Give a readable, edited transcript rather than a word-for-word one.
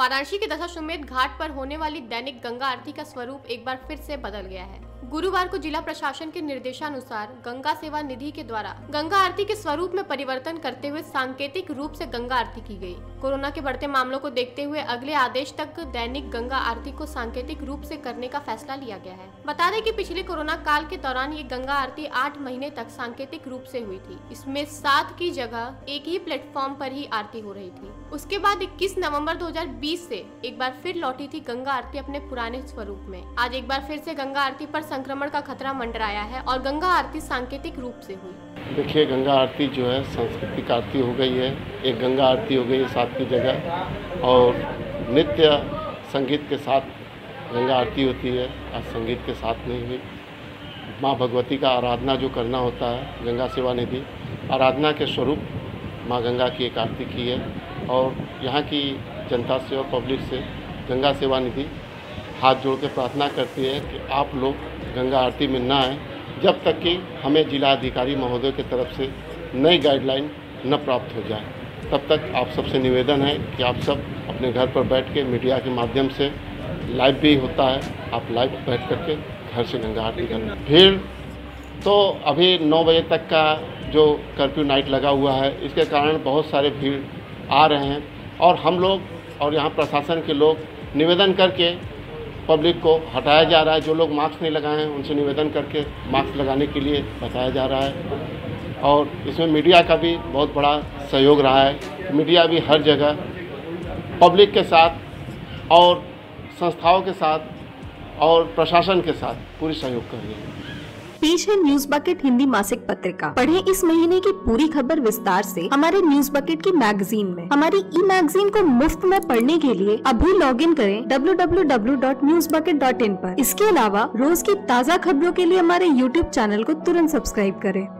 वाराणसी के दशाश्वमेध घाट पर होने वाली दैनिक गंगा आरती का स्वरूप एक बार फिर से बदल गया है। गुरुवार को जिला प्रशासन के निर्देशानुसार गंगा सेवा निधि के द्वारा गंगा आरती के स्वरूप में परिवर्तन करते हुए सांकेतिक रूप से गंगा आरती की गई। कोरोना के बढ़ते मामलों को देखते हुए अगले आदेश तक दैनिक गंगा आरती को सांकेतिक रूप से करने का फैसला लिया गया है। बता दें कि पिछले कोरोना काल के दौरान ये गंगा आरती 8 महीने तक सांकेतिक रूप से हुई थी। इसमें 7 की जगह एक ही प्लेटफॉर्म पर ही आरती हो रही थी। उसके बाद 21 नवम्बर 2020 से एक बार फिर लौटी थी गंगा आरती अपने पुराने स्वरूप में। आज एक बार फिर से गंगा आरती पर संक्रमण का खतरा मंडराया है और गंगा आरती सांकेतिक रूप से हुई। देखिए, गंगा आरती जो है सांस्कृतिक आरती हो गई है, एक गंगा आरती हो गई है 7 की जगह, और नित्य संगीत के साथ गंगा आरती होती है। आज संगीत के साथ नहीं हुई। माँ भगवती का आराधना जो करना होता है, गंगा सेवा निधि आराधना के स्वरूप माँ गंगा की एक आरती की है, और यहाँ की जनता से और पब्लिक से गंगा सेवा निधि हाथ जोड़ के प्रार्थना करती है कि आप लोग गंगा आरती में ना आए जब तक कि हमें जिलाधिकारी महोदय की तरफ से नई गाइडलाइन न प्राप्त हो जाए। तब तक आप सबसे निवेदन है कि आप सब अपने घर पर बैठ के मीडिया के माध्यम से लाइव भी होता है, आप लाइव बैठ करके घर से गंगा आरती करना। भीड़ तो अभी 9 बजे तक का जो कर्फ्यू नाइट लगा हुआ है, इसके कारण बहुत सारे भीड़ आ रहे हैं, और हम लोग और यहाँ प्रशासन के लोग निवेदन करके पब्लिक को हटाया जा रहा है। जो लोग मास्क नहीं लगाए हैं उनसे निवेदन करके मास्क लगाने के लिए बताया जा रहा है, और इसमें मीडिया का भी बहुत बड़ा सहयोग रहा है। मीडिया भी हर जगह पब्लिक के साथ और संस्थाओं के साथ और प्रशासन के साथ पूरी सहयोग कर रही है। पेश है न्यूज बकेट हिंदी मासिक पत्रिका। पढ़ें इस महीने की पूरी खबर विस्तार से हमारे न्यूज बकेट की मैगजीन में। हमारी ई मैगजीन को मुफ्त में पढ़ने के लिए अभी लॉगिन करें www.newsbucket.in पर। इसके अलावा रोज की ताज़ा खबरों के लिए हमारे YouTube चैनल को तुरंत सब्सक्राइब करें।